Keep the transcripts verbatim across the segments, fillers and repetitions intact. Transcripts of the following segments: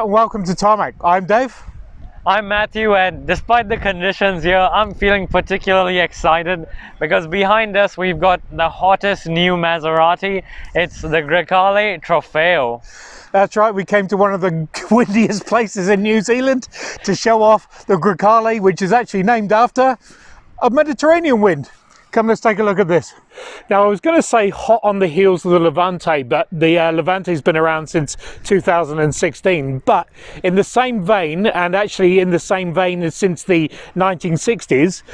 Hello and welcome to Tarmac. I'm Dave. I'm Matthew, and despite the conditions here, I'm feeling particularly excited because behind us we've got the hottest new Maserati. It's the Grecale Trofeo. That's right, we came to one of the windiest places in New Zealand to show off the Grecale, which is actually named after a Mediterranean wind. Come, let's take a look at this. Now, I was going to say hot on the heels of the Levante, but the uh, Levante's been around since two thousand sixteen. But in the same vein, and actually in the same vein as since the nineteen sixties,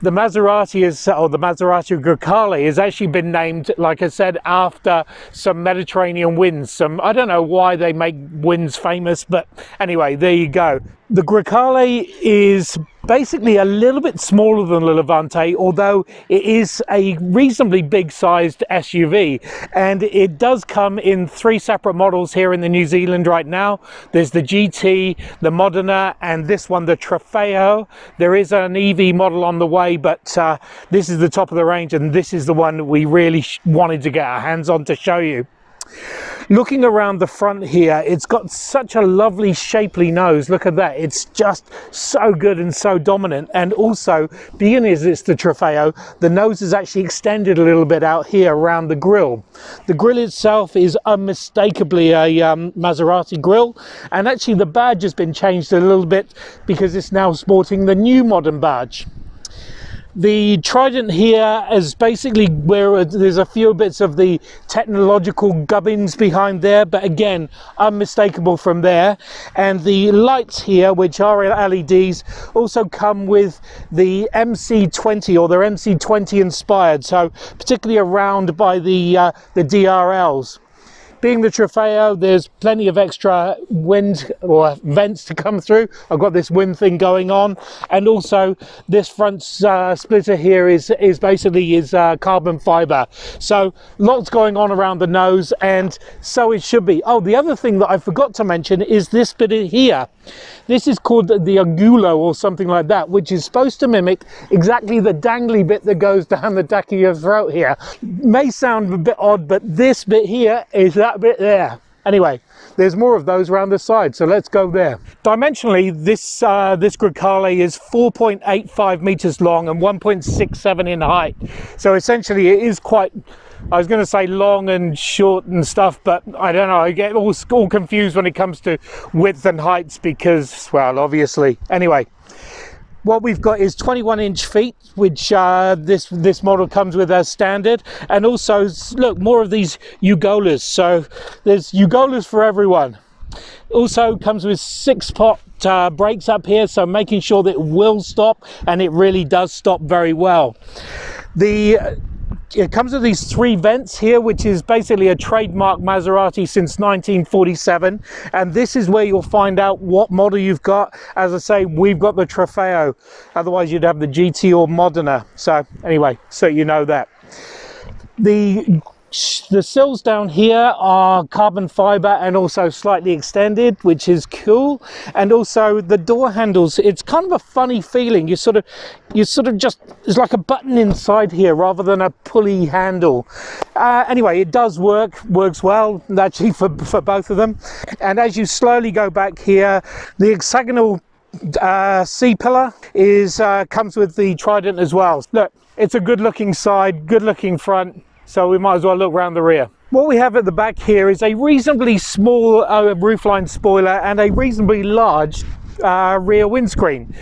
the Maserati is, or the Maserati Grecale has actually been named, like I said, after some Mediterranean winds. Some, I don't know why they make winds famous, but anyway, there you go. The Grecale is basically a little bit smaller than the Levante, although it is a reasonably big sized S U V, and it does come in three separate models here in the New Zealand right now. There's the G T, the Modena, and this one, the Trofeo. There is an E V model on the way, but uh, this is the top of the range, and this is the one we really sh wanted to get our hands on to show you. Looking around the front here, it's got such a lovely shapely nose. Look at that, it's just so good and so dominant. And also, being as it's the Trofeo, the nose is actually extended a little bit out here around the grille. The grille itself is unmistakably a um, Maserati grille, and actually the badge has been changed a little bit because it's now sporting the new modern badge. The trident here is basically where there's a few bits of the technological gubbins behind there, but again, unmistakable from there. And the lights here, which are L E Ds, also come with the M C twenty, or they're M C twenty inspired, so particularly around by the, uh, the D R Ls. Being the Trofeo, there's plenty of extra wind or vents to come through. I've got this wind thing going on, and also this front uh, splitter here is is basically is uh, carbon fiber. So lots going on around the nose, and so it should be. Oh, the other thing that I forgot to mention is this bit here. This is called the angulo or something like that, which is supposed to mimic exactly the dangly bit that goes down the back of your throat here. May sound a bit odd, but this bit here is that bit there. Anyway, there's more of those around the side, so let's go there. Dimensionally, this uh, this Grecale is four point eight five meters long and one point six seven in height. So essentially, it is quite, I was going to say long and short and stuff, but I don't know, I get all, all confused when it comes to width and heights because, well, obviously. Anyway, what we've got is twenty-one inch feet, which uh, this this model comes with as standard, and also look, more of these Ugolas, so there's Ugolas for everyone. Also comes with six pot uh, brakes up here, so making sure that it will stop, and it really does stop very well. The It comes with these three vents here, which is basically a trademark Maserati since nineteen forty-seven, and this is where you'll find out what model you've got. As I say, we've got the Trofeo, otherwise you'd have the G T or Modena. So anyway, so you know that. The The sills down here are carbon fiber and also slightly extended, which is cool. And also the door handles, it's kind of a funny feeling. You sort of, you sort of just, it's like a button inside here rather than a pulley handle. Uh, anyway, it does work, works well actually for, for both of them. And as you slowly go back here, the hexagonal uh, C-pillar is uh, comes with the trident as well. Look, it's a good looking side, good looking front. So we might as well look around the rear. What we have at the back here is a reasonably small uh, roofline spoiler and a reasonably large uh, rear windscreen.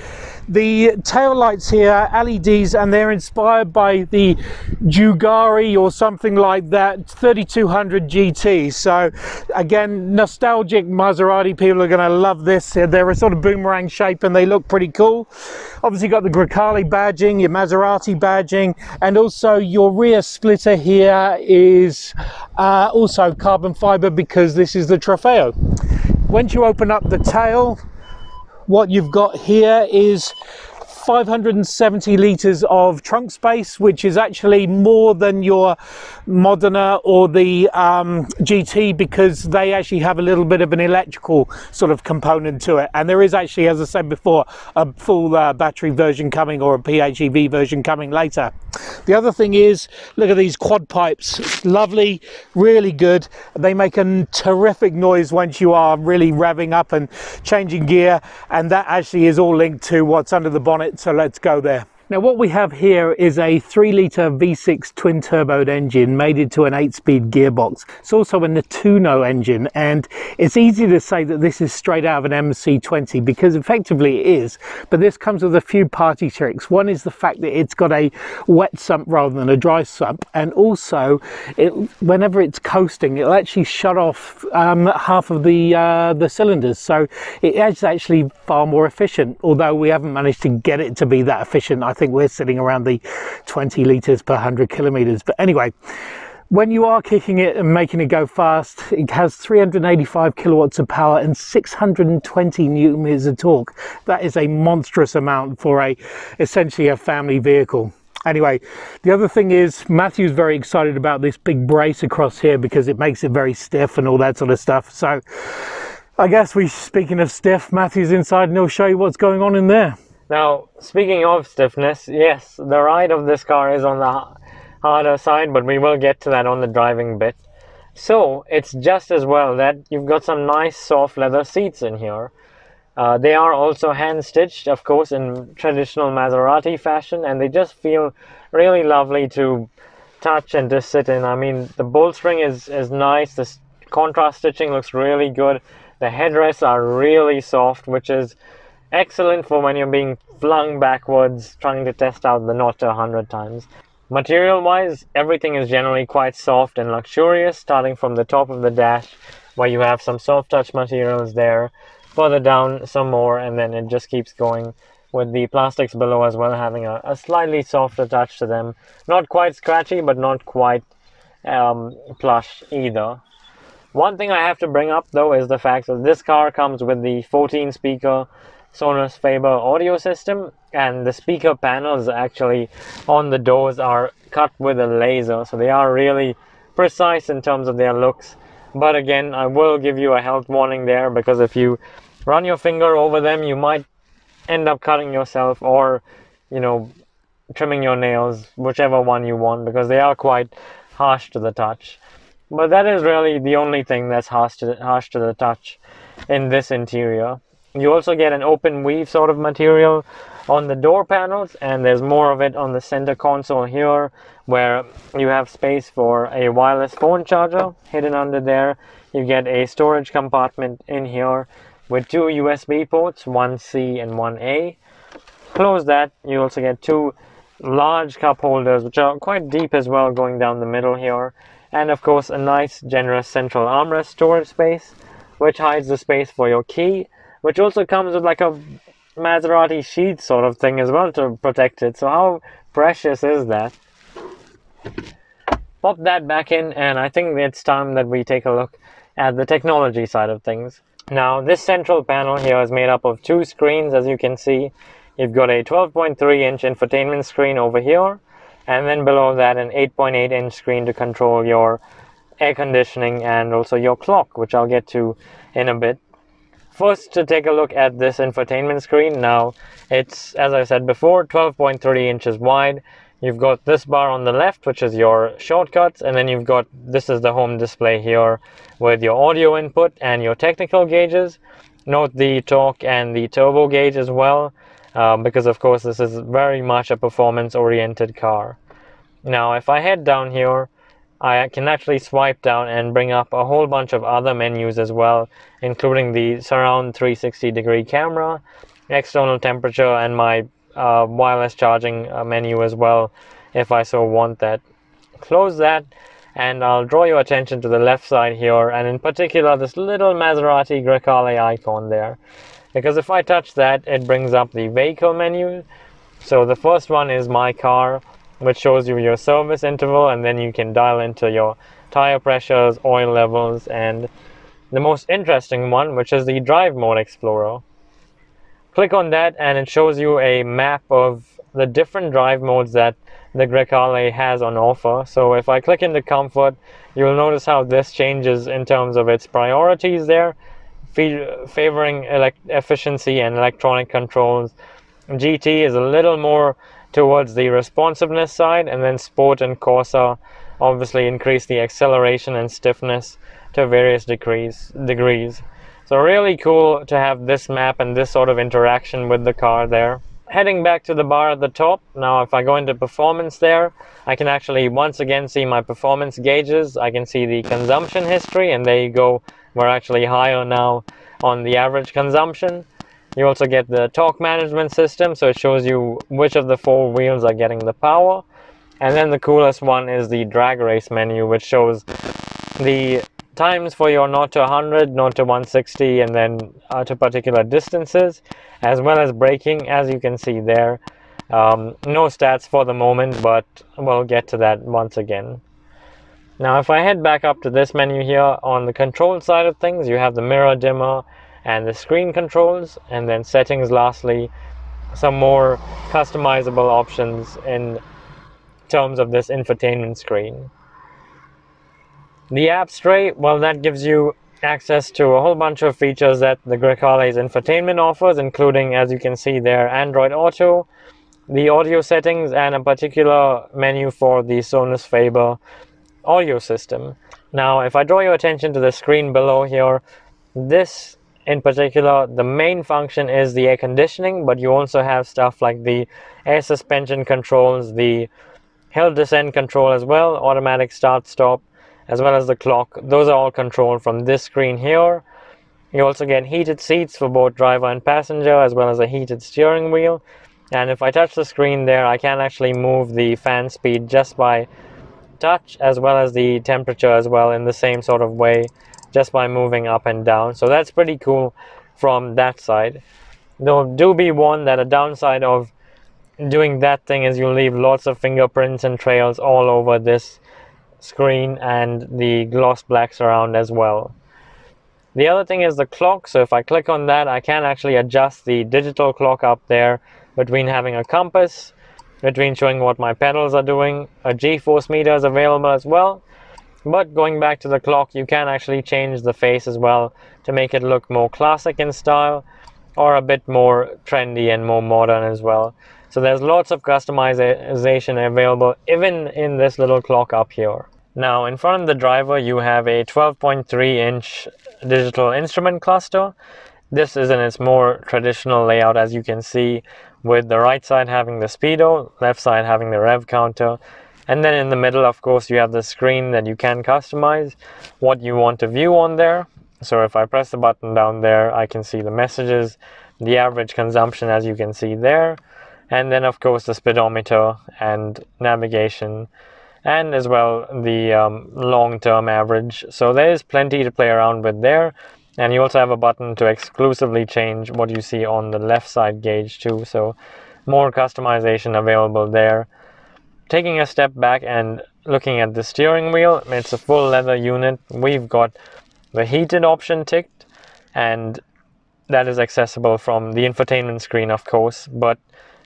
The tail lights here are L E Ds, and they're inspired by the Giugiaro or something like that, thirty-two hundred G T. So again, nostalgic Maserati people are going to love this. They're a sort of boomerang shape, and they look pretty cool. Obviously got the Grecale badging, your Maserati badging, and also your rear splitter here is uh, also carbon fiber because this is the Trofeo. Once you open up the tail, what you've got here is five hundred seventy litres of trunk space, which is actually more than your Modena or the um, G T, because they actually have a little bit of an electrical sort of component to it. And there is actually, as I said before, a full uh, battery version coming, or a PHEV version coming later. The other thing is, look at these quad pipes. Lovely, really good. They make a terrific noise once you are really revving up and changing gear, and that actually is all linked to what's under the bonnet, so let's go there. Now what we have here is a three litre V six twin turboed engine made into an eight speed gearbox. It's also a Nettuno engine, and it's easy to say that this is straight out of an M C twenty because effectively it is, but this comes with a few party tricks. One is the fact that it's got a wet sump rather than a dry sump, and also it, whenever it's coasting, it'll actually shut off um, half of the, uh, the cylinders, so it is actually far more efficient, although we haven't managed to get it to be that efficient. I I think we're sitting around the twenty litres per one hundred kilometres. But anyway, when you are kicking it and making it go fast, it has three hundred eighty-five kilowatts of power and six hundred twenty newton meters of torque. That is a monstrous amount for a essentially a family vehicle. Anyway, the other thing is Matthew's very excited about this big brace across here because it makes it very stiff and all that sort of stuff. So I guess we, speaking of stiff, Matthew's inside and he'll show you what's going on in there. Now, speaking of stiffness, yes, the ride of this car is on the harder side, but we will get to that on the driving bit. So, it's just as well that you've got some nice soft leather seats in here. Uh, they are also hand-stitched, of course, in traditional Maserati fashion, and they just feel really lovely to touch and to sit in. I mean, the bolstring is, is nice, the contrast stitching looks really good, the headrests are really soft, which is excellent for when you're being flung backwards trying to test out the notch a hundred times. Material wise, everything is generally quite soft and luxurious, starting from the top of the dash where you have some soft touch materials there, further down some more, and then it just keeps going with the plastics below as well having a, a slightly softer touch to them. Not quite scratchy, but not quite um, plush either. One thing I have to bring up though is the fact that this car comes with the fourteen speaker Sonus Faber audio system, and the speaker panels actually on the doors are cut with a laser, so they are really precise in terms of their looks. But again, I will give you a health warning there, because if you run your finger over them, you might end up cutting yourself or, you know, trimming your nails, whichever one you want, because they are quite harsh to the touch. But that is really the only thing that's harsh to, harsh to the touch in this interior. You also get an open weave sort of material on the door panels, and there's more of it on the center console here, where you have space for a wireless phone charger hidden under there. You get a storage compartment in here with two U S B ports, one C and one A. Close that, you also get two large cup holders, which are quite deep as well, going down the middle here. And of course, a nice generous central armrest storage space, which hides the space for your key, which also comes with like a Maserati sheath sort of thing as well to protect it. So how precious is that? Pop that back in, and I think it's time that we take a look at the technology side of things. Now, this central panel here is made up of two screens, as you can see. You've got a twelve point three inch infotainment screen over here, and then below that an eight point eight inch screen to control your air conditioning and also your clock, which I'll get to in a bit. First, to take a look at this infotainment screen. Now, it's, as I said before, twelve point three inches wide. You've got this bar on the left, which is your shortcuts, and then you've got, this is the home display here with your audio input and your technical gauges. Note the torque and the turbo gauge as well, um, because of course this is very much a performance oriented car. Now, if I head down here, I can actually swipe down and bring up a whole bunch of other menus as well, including the surround three sixty degree camera, external temperature, and my uh, wireless charging uh, menu as well, if I so want that. Close that, and I'll draw your attention to the left side here, and in particular this little Maserati Grecale icon there, because if I touch that, it brings up the vehicle menu. So the first one is my car, which shows you your service interval, and then you can dial into your tire pressures, oil levels, and the most interesting one, which is the drive mode explorer. Click on that and it shows you a map of the different drive modes that the Grecale has on offer. So if I click into comfort, you'll notice how this changes in terms of its priorities there, favoring elect efficiency and electronic controls. G T is a little more towards the responsiveness side, and then Sport and Corsa obviously increase the acceleration and stiffness to various degrees degrees. So really cool to have this map and this sort of interaction with the car there. Heading back to the bar at the top, now if I go into performance there, I can actually once again see my performance gauges. I can see the consumption history, and there you go, we're actually higher now on the average consumption. You also get the torque management system, so it shows you which of the four wheels are getting the power. And then the coolest one is the drag race menu, which shows the times for your zero to one hundred, zero to one sixty, and then uh, to particular distances, as well as braking, as you can see there. Um, no stats for the moment, but we'll get to that once again. Now if I head back up to this menu here, on the control side of things, you have the mirror dimmer and the screen controls, and then settings lastly, some more customizable options in terms of this infotainment screen. The app tray, well, that gives you access to a whole bunch of features that the Grecale's infotainment offers, including, as you can see there, Android Auto, the audio settings, and a particular menu for the Sonus Faber audio system. Now, if I draw your attention to the screen below here, this in particular, the main function is the air conditioning, but you also have stuff like the air suspension controls, the hill descent control as well, automatic start stop, as well as the clock. Those are all controlled from this screen here. You also get heated seats for both driver and passenger, as well as a heated steering wheel. And if I touch the screen there, I can actually move the fan speed just by touch, as well as the temperature as well, in the same sort of way, just by moving up and down. So that's pretty cool from that side. Though do be warned that a downside of doing that thing is you leave lots of fingerprints and trails all over this screen and the gloss black surround as well. The other thing is the clock. So if I click on that, I can actually adjust the digital clock up there between having a compass, between showing what my pedals are doing. A G-force meter is available as well. But going back to the clock, you can actually change the face as well to make it look more classic in style or a bit more trendy and more modern as well. So there's lots of customization available even in this little clock up here. Now in front of the driver you have a twelve point three inch digital instrument cluster. This is in its more traditional layout, as you can see, with the right side having the speedo, left side having the rev counter, and then in the middle of course you have the screen that you can customize what you want to view on there. So if I press the button down there, I can see the messages, the average consumption as you can see there, and then of course the speedometer and navigation, and as well the um, long-term average. So there is plenty to play around with there, and you also have a button to exclusively change what you see on the left side gauge too, so more customization available there. Taking a step back and looking at the steering wheel, it's a full leather unit. We've got the heated option ticked, and that is accessible from the infotainment screen of course. But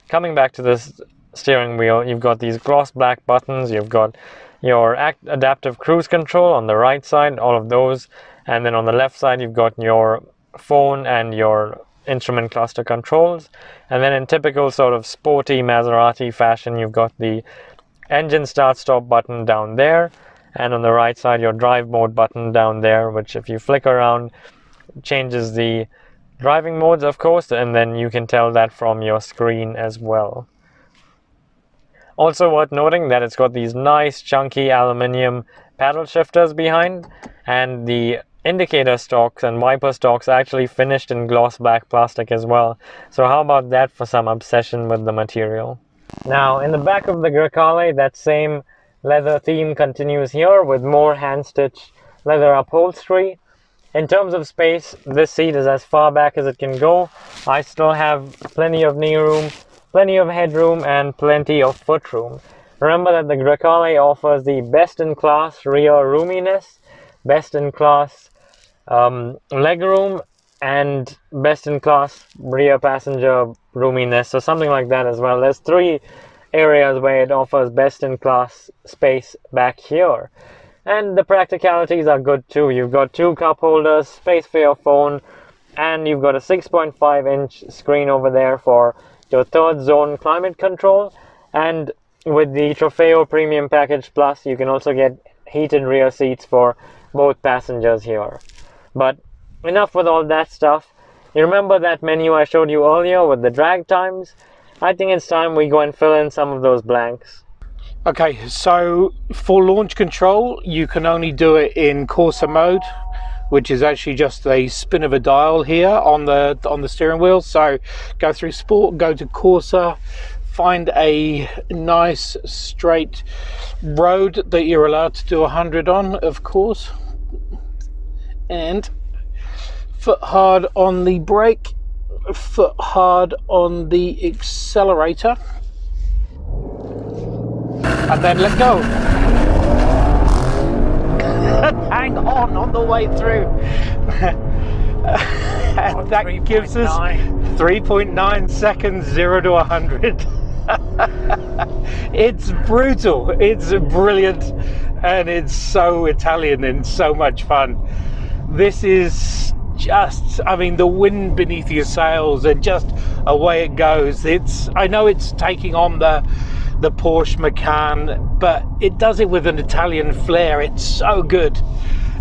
coming back to this steering wheel, you've got these gloss black buttons, you've got your act adaptive cruise control on the right side, all of those, and then on the left side you've got your phone and your instrument cluster controls. And then in typical sort of sporty Maserati fashion, you've got the engine start stop button down there, and on the right side your drive mode button down there, which if you flick around changes the driving modes of course, and then you can tell that from your screen as well. Also worth noting that it's got these nice chunky aluminium paddle shifters behind, and the indicator stalks and wiper stalks are actually finished in gloss black plastic as well. So how about that for some obsession with the material. Now in the back of the Grecale, that same leather theme continues here with more hand-stitched leather upholstery. In terms of space, this seat is as far back as it can go. I still have plenty of knee room, plenty of headroom, and plenty of foot room. Remember that the Grecale offers the best-in-class rear roominess, best-in-class um, leg room, and best-in-class rear passenger roominess, so something like that as well. There's three areas where it offers best-in-class space back here. And the practicalities are good too. You've got two cup holders, space for your phone, and you've got a six point five inch screen over there for your third zone climate control, And with the Trofeo Premium Package Plus, you can also get heated rear seats for both passengers here. But enough with all that stuff. You remember that menu I showed you earlier with the drag times? I think it's time we go and fill in some of those blanks. Okay, so for launch control, you can only do it in Corsa mode, which is actually just a spin of a dial here on the on the steering wheel. So go through Sport, go to Corsa, find a nice straight road that you're allowed to do one hundred on, of course, and foot hard on the brake, foot hard on the accelerator, and then let go. Hang on on the way through. And that three gives us three point nine seconds, zero to one hundred. It's brutal, it's brilliant, and it's so Italian and so much fun. This is just, I mean, the wind beneath your sails and just away it goes. It's, I know it's taking on the the Porsche Macan, but it does it with an Italian flair. It's so good.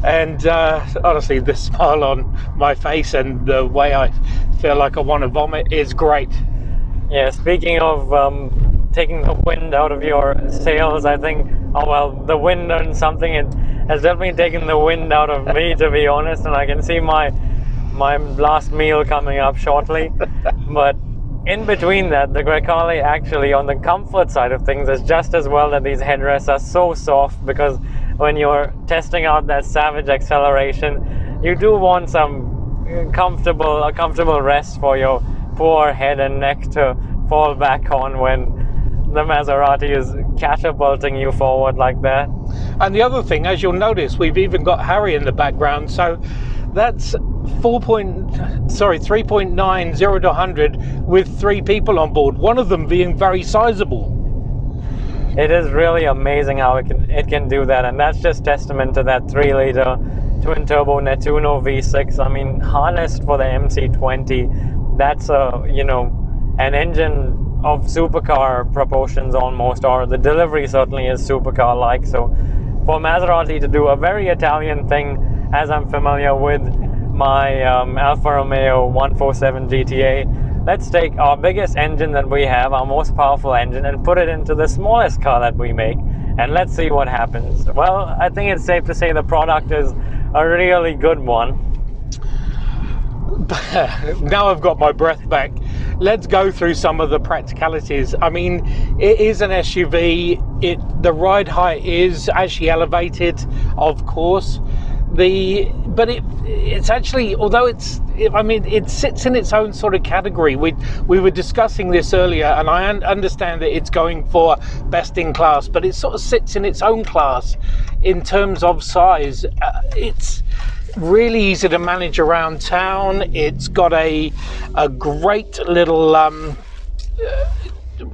And uh, honestly, the smile on my face and the way I feel like I want to vomit is great. Yeah, speaking of um, taking the wind out of your sails, I think, oh well, the wind and something, it has definitely taken the wind out of me, to be honest, and I can see my, my last meal coming up shortly. But in between that, the Grecale actually, on the comfort side of things, is just as well that these headrests are so soft, because when you're testing out that savage acceleration, you do want some comfortable, a comfortable rest for your poor head and neck to fall back on when the Maserati is catapulting you forward like that. And the other thing, as you'll notice, we've even got Harry in the background, so that's four point, sorry, three point nine, zero to one hundred with three people on board, one of them being very sizable. It is really amazing how it can, it can do that, and that's just testament to that three litre twin-turbo Nettuno V six. I mean, harnessed for the M C twenty, that's a, you know, an engine of supercar proportions almost, or the delivery certainly is supercar-like. So for Maserati to do a very Italian thing, as I'm familiar with my um, Alfa Romeo one forty-seven G T A, let's take our biggest engine that we have, our most powerful engine, and put it into the smallest car that we make, and let's see what happens. Well, I think it's safe to say the product is a really good one. Now I've got my breath back. Let's go through some of the practicalities. I mean, it is an S U V. It, the ride height is actually elevated, of course. The but it it's actually, although it's, it, I mean, it sits in its own sort of category. We we were discussing this earlier, and I un understand that it's going for best in class, but it sort of sits in its own class in terms of size. Uh, it's really easy to manage around town. It's got a a great little um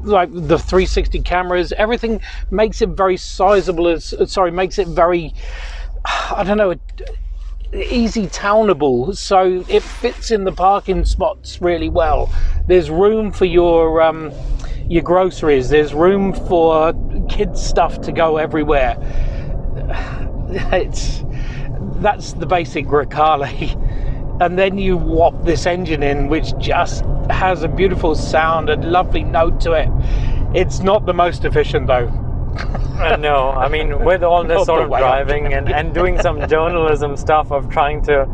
like the three sixty cameras, everything makes it very sizable, as sorry makes it very, I don't know, easy townable, so it fits in the parking spots really well. There's room for your um your groceries, there's room for kids stuff to go everywhere. It's that's the basic Grecale, and then you whop this engine in, which just has a beautiful sound and lovely note to it. It's not the most efficient though. No, I mean, with all this sort of driving and, and doing some journalism stuff of trying to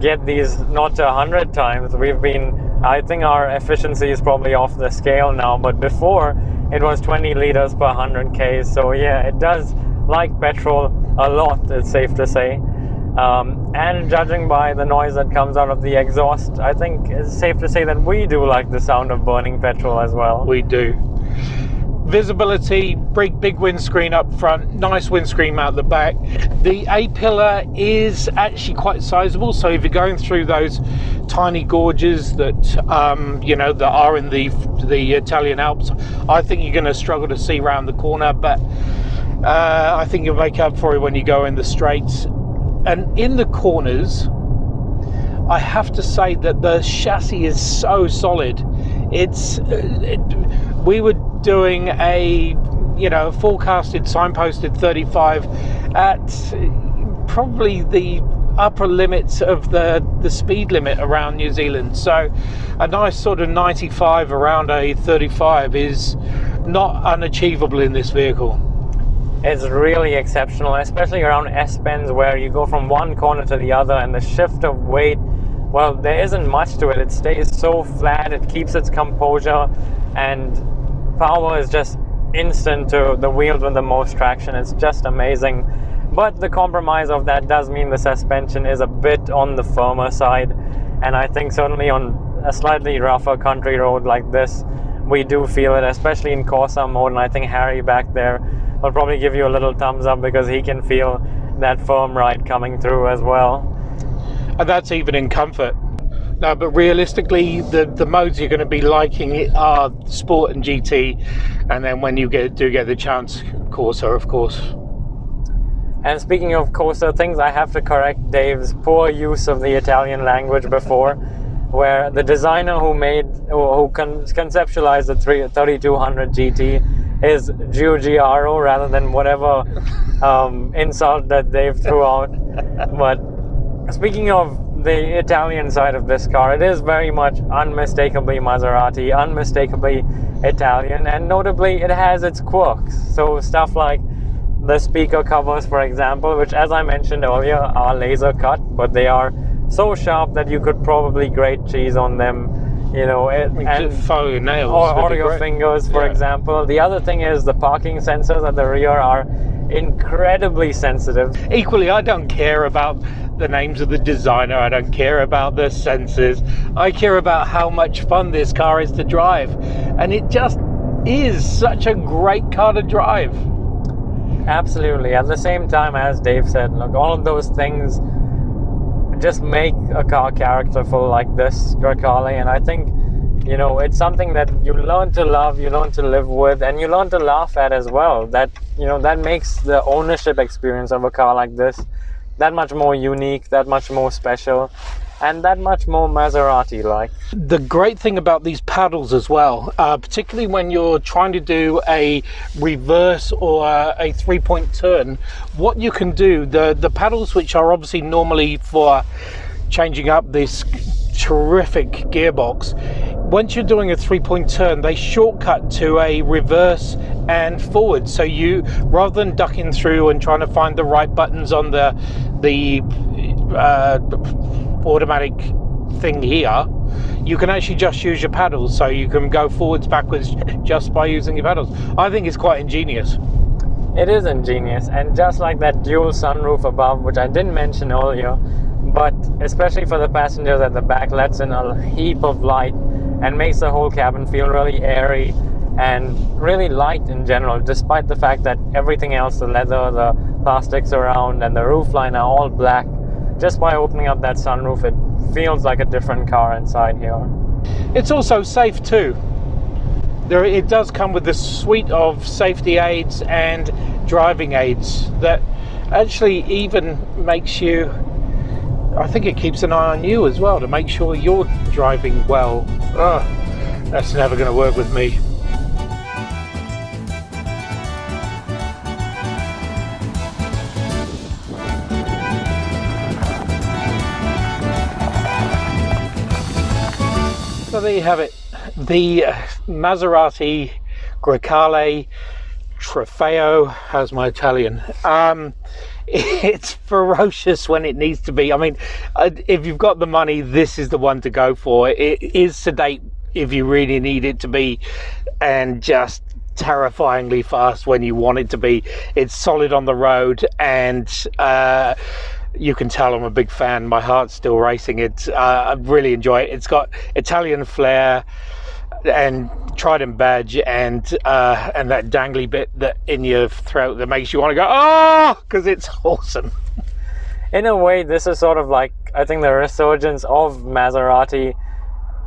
get these not to one hundred times, we've been, I think our efficiency is probably off the scale now, but before it was twenty litres per one hundred K, so yeah, it does like petrol a lot, it's safe to say. Um, and judging by the noise that comes out of the exhaust, I think it's safe to say that we do like the sound of burning petrol as well. We do. Visibility, big, big windscreen up front, nice windscreen out the back. The A-pillar is actually quite sizable, so if you're going through those tiny gorges that, um, you know, that are in the, the Italian Alps, I think you're going to struggle to see round the corner, but uh, I think you'll make up for it when you go in the straights. And in the corners, I have to say that the chassis is so solid. It's, it, we were doing a, you know, forecasted signposted thirty-five at probably the upper limits of the the speed limit around New Zealand. So a nice sort of ninety-five around a thirty-five is not unachievable in this vehicle. It's really exceptional, especially around S-bends, where you go from one corner to the other, and the shift of weight, well, there isn't much to it. It stays so flat, it keeps its composure, and power is just instant to the wheels with the most traction. It's just amazing. But the compromise of that does mean the suspension is a bit on the firmer side, and I think certainly on a slightly rougher country road like this, we do feel it, especially in Corsa mode. And I think Harry back there will probably give you a little thumbs up, because he can feel that firm ride coming through as well. And that's even in comfort. No, but realistically, the, the modes you're going to be liking are Sport and G T, and then when you get, do get the chance, Corsa, of course. And speaking of Corsa, things I have to correct Dave's poor use of the Italian language before, where the designer who made, who con conceptualized the thirty-two hundred G T is Giugiaro, rather than whatever um, insult that Dave threw out. But speaking of the Italian side of this car, it is very much unmistakably Maserati, unmistakably Italian, and notably it has its quirks. So stuff like the speaker covers, for example, which, as I mentioned earlier, are laser cut, but they are so sharp that you could probably grate cheese on them, you know, it, and follow your nails or, or your fingers, for yeah. example. The other thing is the parking sensors at the rear are incredibly sensitive. Equally, I don't care about the names of the designer, I don't care about the sensors, I care about how much fun this car is to drive, and it just is such a great car to drive. Absolutely. At the same time, as Dave said, look, all of those things just make a car characterful like this Grecale, and I think, you know, it's something that you learn to love, you learn to live with, and you learn to laugh at as well. That, you know, that makes the ownership experience of a car like this that much more unique, that much more special, and that much more Maserati like. The great thing about these paddles as well, uh, particularly when you're trying to do a reverse or a, a three-point turn, what you can do, the, the paddles, which are obviously normally for changing up this terrific gearbox, once you're doing a three-point turn, they shortcut to a reverse and forward. So you, rather than ducking through and trying to find the right buttons on the the uh, automatic thing here, you can actually just use your paddles. So you can go forwards, backwards, just by using your paddles. I think it's quite ingenious. It is ingenious, and just like that dual sunroof above, which I didn't mention earlier, but especially for the passengers at the back, lets in a heap of light and makes the whole cabin feel really airy and really light in general, despite the fact that everything else, the leather, the plastics around, and the roofline are all black. Just by opening up that sunroof, it feels like a different car inside here. It's also safe too. There, it does come with this suite of safety aids and driving aids that actually even makes you, I think it keeps an eye on you as well to make sure you're driving well. Ugh, that's never going to work with me. So there you have it, the Maserati Grecale Trofeo. How's my Italian? Um, it's ferocious when it needs to be. I mean, if you've got the money, this is the one to go for. It is sedate if you really need it to be, and just terrifyingly fast when you want it to be. It's solid on the road, and uh you can tell I'm a big fan. My heart's still racing. It's uh, I really enjoy it. It's got Italian flair and tried and badge, and uh and that dangly bit that in your throat that makes you want to go oh, because it's awesome. In a way, this is sort of like, I think, the resurgence of Maserati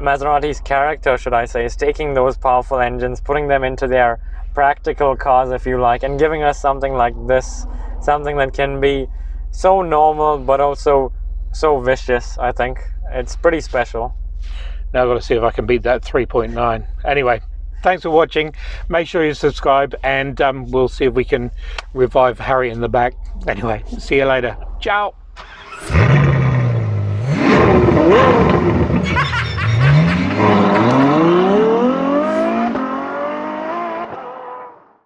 Maserati's character, should I say, is taking those powerful engines, putting them into their practical cars, if you like, and giving us something like this, something that can be so normal but also so vicious. I think it's pretty special. Now I've got to see if I can beat that three point nine. Anyway, Thanks for watching. Make sure you subscribe, and um, we'll see if we can revive Harry in the back. Anyway, see you later. Ciao.